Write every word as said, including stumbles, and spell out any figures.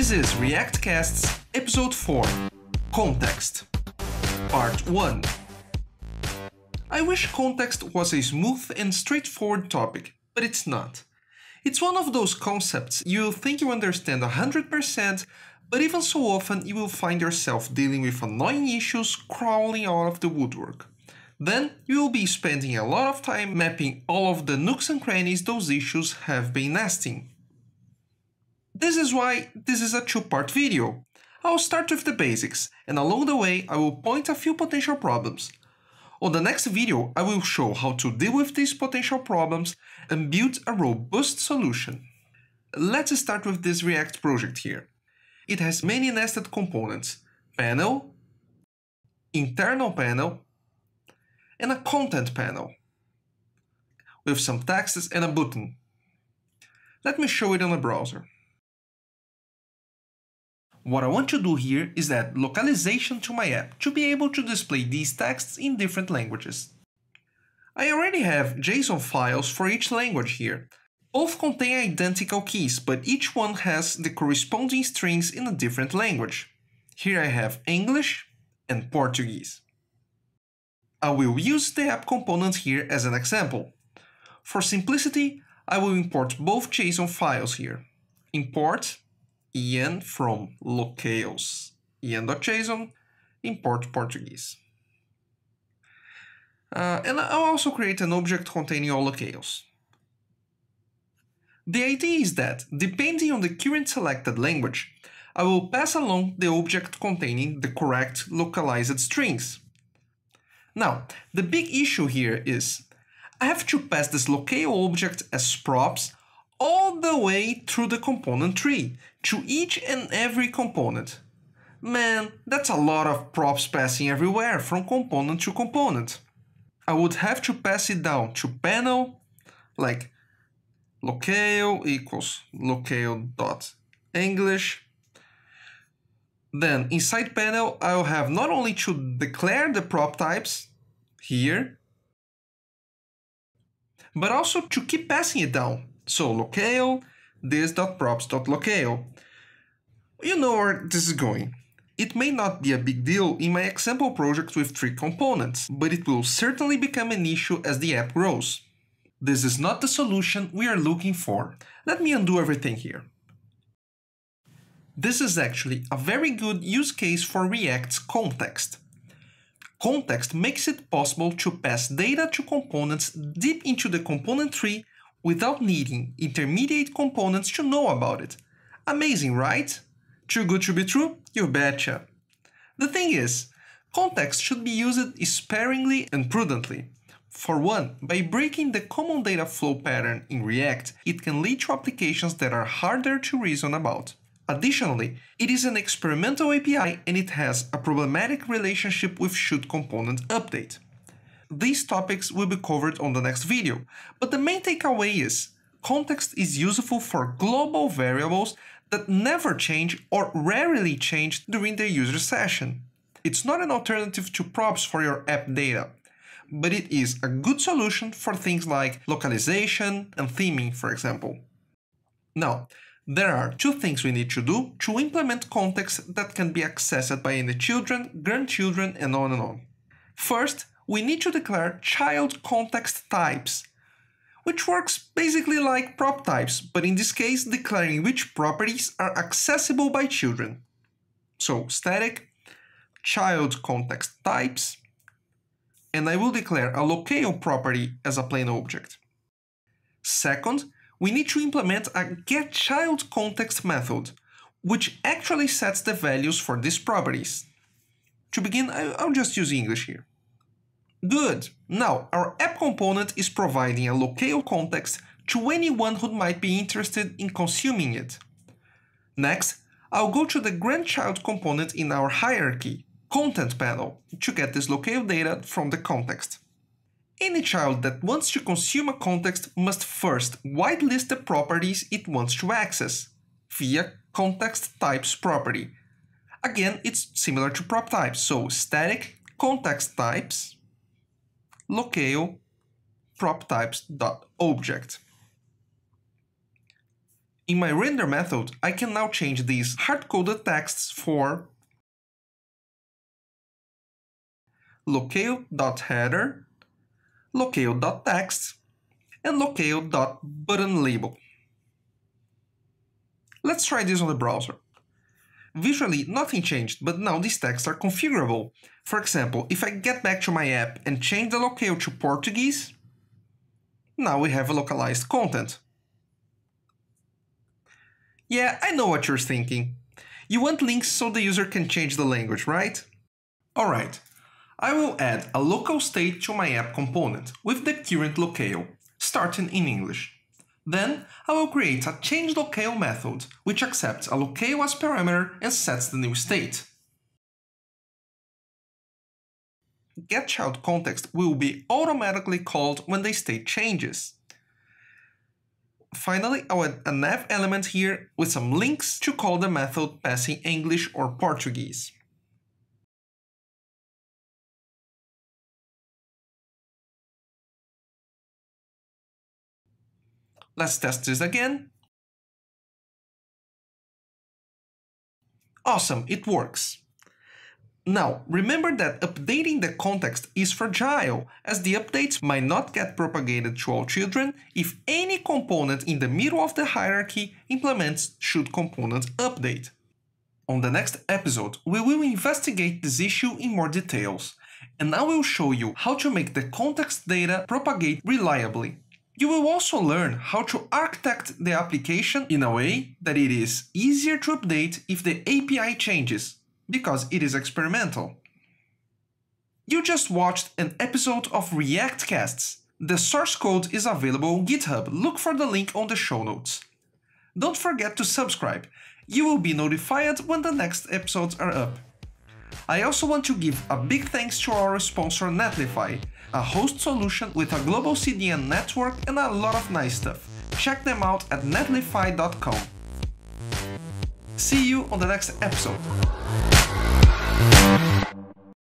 This is React Casts episode four, Context, part one. I wish context was a smooth and straightforward topic, but it's not. It's one of those concepts you think you understand one hundred percent, but even so often you will find yourself dealing with annoying issues crawling out of the woodwork. Then you will be spending a lot of time mapping all of the nooks and crannies those issues have been nesting. This is why this is a two-part video. I'll start with the basics, and along the way I will point a few potential problems. On the next video I will show how to deal with these potential problems and build a robust solution. Let's start with this React project here. It has many nested components: panel, internal panel, and a content panel, with some taxes and a button. Let me show it on a browser. What I want to do here is add localization to my app to be able to display these texts in different languages. I already have JSON files for each language here. Both contain identical keys, but each one has the corresponding strings in a different language. Here I have English and Portuguese. I will use the app component here as an example. For simplicity, I will import both JSON files here. Import en from locales en.json, import Portuguese. Uh, and I'll also create an object containing all locales. The idea is that, depending on the current selected language, I will pass along the object containing the correct localized strings. Now, the big issue here is, I have to pass this locale object as props all the way through the component tree, to each and every component. Man, that's a lot of props passing everywhere, from component to component. I would have to pass it down to panel, like locale equals locale.english. Then inside panel, I'll have not only to declare the prop types here, but also to keep passing it down. So locale, this.props.locale. You know where this is going. It may not be a big deal in my example project with three components, but it will certainly become an issue as the app grows. This is not the solution we are looking for. Let me undo everything here. This is actually a very good use case for React's context. Context makes it possible to pass data to components deep into the component tree without needing intermediate components to know about it. Amazing, right? Too good to be true? You betcha. The thing is, context should be used sparingly and prudently. For one, by breaking the common data flow pattern in React, it can lead to applications that are harder to reason about. Additionally, it is an experimental A P I and it has a problematic relationship with should component update. These topics will be covered on the next video, but the main takeaway is, context is useful for global variables that never change or rarely change during the user session. It's not an alternative to props for your app data, but it is a good solution for things like localization and theming, for example. Now, there are two things we need to do to implement context that can be accessed by any children, grandchildren, and on and on. First, we need to declare child context types, which works basically like prop types, but in this case declaring which properties are accessible by children. So static child context types, and I will declare a locale property as a plain object. Second, we need to implement a getChildContext method, which actually sets the values for these properties. To begin, I'll just use English here. Good! Now, our app component is providing a locale context to anyone who might be interested in consuming it. Next, I'll go to the grandchild component in our hierarchy, content panel, to get this locale data from the context. Any child that wants to consume a context must first whitelist the properties it wants to access, via context types property. Again, it's similar to prop types, so static context types, locale prop types dot object. In my render method, I can now change these hard-coded texts for locale.header, locale.text, and locale.buttonLabel. Let's try this on the browser. Visually, nothing changed, but now these texts are configurable. For example, if I get back to my app and change the locale to Portuguese, now we have a localized content. Yeah, I know what you're thinking. You want links so the user can change the language, right? Alright, I will add a local state to my app component with the current locale, starting in English. Then, I will create a changeLocale method, which accepts a locale as parameter and sets the new state. GetChildContext will be automatically called when the state changes. Finally, I'll add a nav element here with some links to call the method passing English or Portuguese. Let's test this again. Awesome, it works. Now, remember that updating the context is fragile, as the updates might not get propagated to all children if any component in the middle of the hierarchy implements should component update. On the next episode, we will investigate this issue in more details, and I will show you how to make the context data propagate reliably. You will also learn how to architect the application in a way that it is easier to update if the A P I changes, because it is experimental. You just watched an episode of React Casts. The source code is available on GitHub. Look for the link on the show notes. Don't forget to subscribe. You will be notified when the next episodes are up. I also want to give a big thanks to our sponsor Netlify, a host solution with a global C D N network and a lot of nice stuff. Check them out at netlify dot com. See you on the next episode.